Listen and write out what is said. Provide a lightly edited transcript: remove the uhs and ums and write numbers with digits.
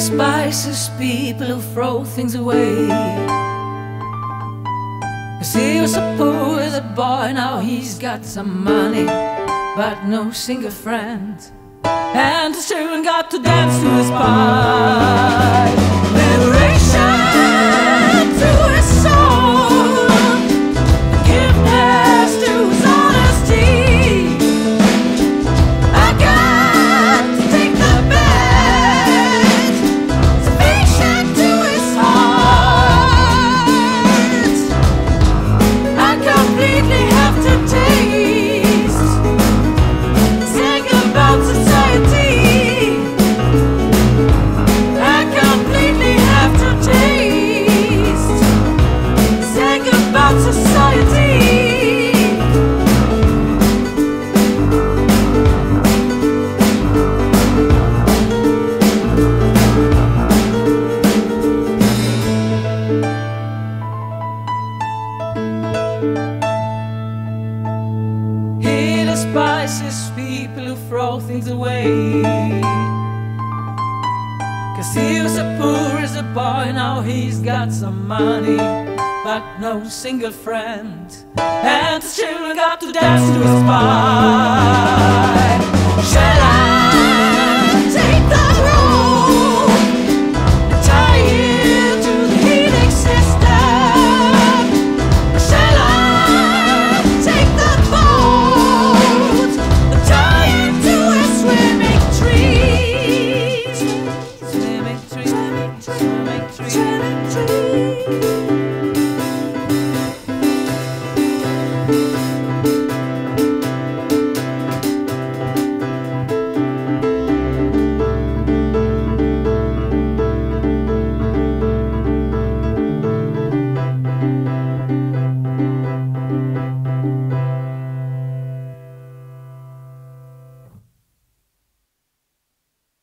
despises people who throw things away. Cause he was a poor little boy, now he's got some money, but no single friend. And the children got to dance to his pipe. Liberation to his soul, forgiveness to his honesty. I got to take the bed, salvation to his heart. I completely have to taste, sing about society. Despises people who throw things away. Cause he was a poor as a boy, now he's got some money, but no single friend. And his children got to dance to his spy. Shall I?